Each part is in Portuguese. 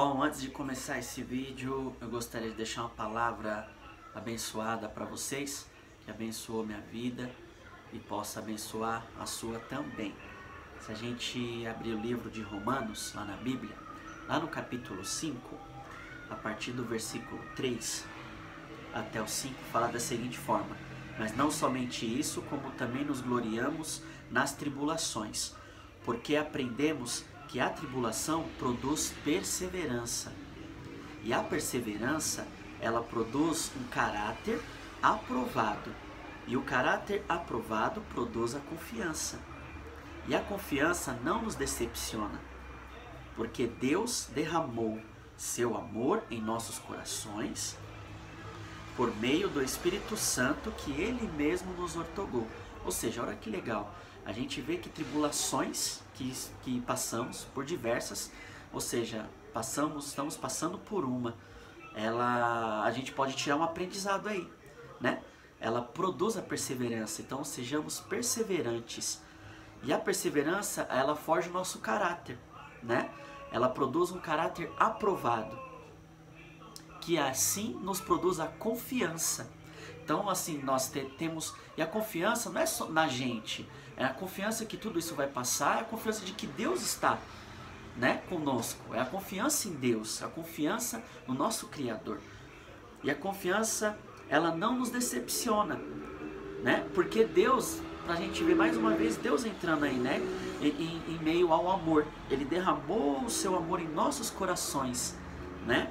Bom, antes de começar esse vídeo, eu gostaria de deixar uma palavra abençoada para vocês, que abençoou minha vida e possa abençoar a sua também. Se a gente abrir o livro de Romanos, lá na Bíblia, lá no capítulo 5, a partir do versículo 3 até o 5, fala da seguinte forma: mas não somente isso, como também nos gloriamos nas tribulações, porque aprendemos que a tribulação produz perseverança, e a perseverança, ela produz um caráter aprovado, e o caráter aprovado produz a confiança, e a confiança não nos decepciona, porque Deus derramou seu amor em nossos corações por meio do Espírito Santo que Ele mesmo nos outorgou. Ou seja, olha que legal, a gente vê que tribulações que passamos por diversas, ou seja, estamos passando por uma, a gente pode tirar um aprendizado aí, né? Ela produz a perseverança, então sejamos perseverantes. E a perseverança, ela forja o nosso caráter, né? Ela produz um caráter aprovado, que assim nos produz a confiança. Então, assim, nós temos... E a confiança não é só na gente, é a confiança que tudo isso vai passar, é a confiança de que Deus está, né, conosco. É a confiança em Deus, a confiança no nosso Criador. E a confiança, ela não nos decepciona, né? Porque Deus, pra gente ver mais uma vez, Deus entrando aí, né, em meio ao amor. Ele derramou o seu amor em nossos corações, né,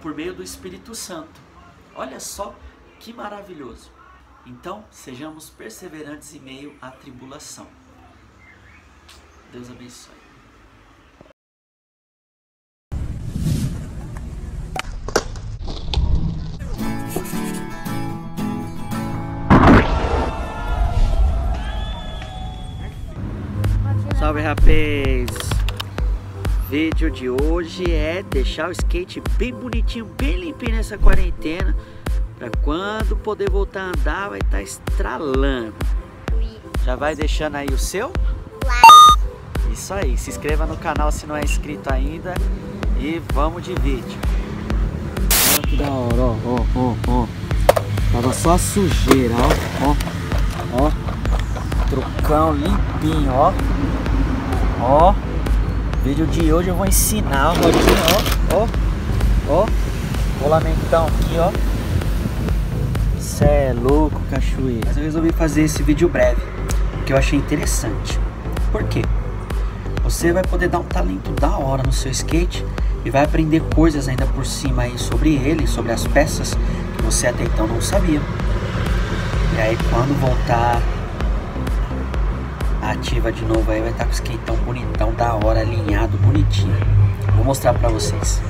por meio do Espírito Santo. Olha só que maravilhoso. Então, sejamos perseverantes em meio à tribulação. Deus abençoe. Salve, rapaz! Vídeo de hoje é deixar o skate bem bonitinho, bem limpinho nessa quarentena, para quando poder voltar a andar vai estar estralando. Já vai deixando aí o seu like. Isso aí, se inscreva no canal se não é inscrito ainda e vamos de vídeo. Olha que da hora, ó, ó, ó, ó. Tava só sujeira, ó, ó, ó. Trucão limpinho, ó. Ó, vídeo de hoje eu vou ensinar a rodinha, ó, ó, ó, colamentão aqui, ó. Cê é louco, cachoeira. Mas eu resolvi fazer esse vídeo breve, porque eu achei interessante. Por quê? Você vai poder dar um talento da hora no seu skate e vai aprender coisas ainda por cima aí sobre ele, sobre as peças que você até então não sabia. E aí quando voltar ativa de novo aí, vai estar com o skateão bonitão, da hora, alinhado, bonitinho. Vou mostrar pra vocês.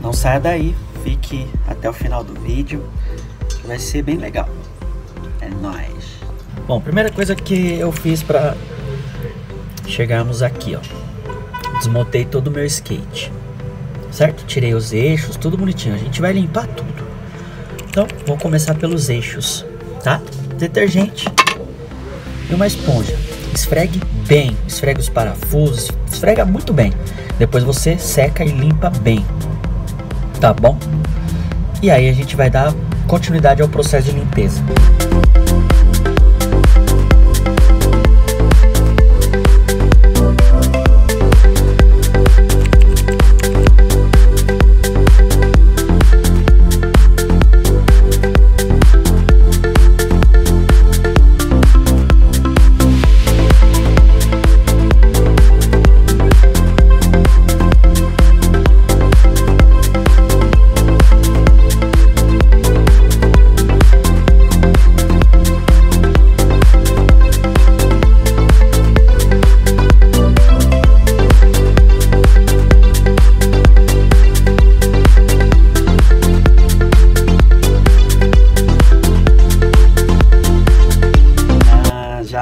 Não saia daí, fique até o final do vídeo, que vai ser bem legal. É nóis. Bom, primeira coisa que eu fiz pra chegarmos aqui, ó. Desmontei todo o meu skate, certo? Tirei os eixos, tudo bonitinho. A gente vai limpar tudo. Então, vou começar pelos eixos, tá? Detergente e uma esponja, esfregue bem, esfregue os parafusos, esfrega muito bem, depois você seca e limpa bem, tá bom? E aí a gente vai dar continuidade ao processo de limpeza.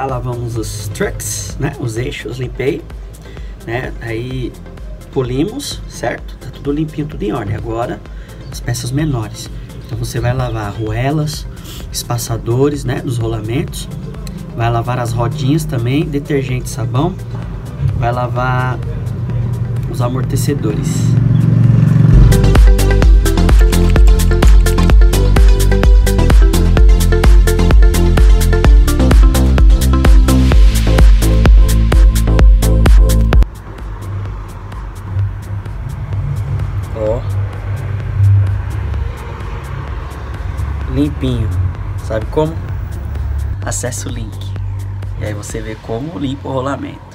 Lavamos os trucks, né? Os eixos, limpei, né? Aí polimos, certo? Tá tudo limpinho, tudo em ordem. Agora as peças menores. Então você vai lavar arruelas, espaçadores, né? Dos rolamentos. Vai lavar as rodinhas também, detergente, sabão. Vai lavar os amortecedores. Ó, limpinho, sabe como? Acesse o link e aí você vê como limpa o rolamento.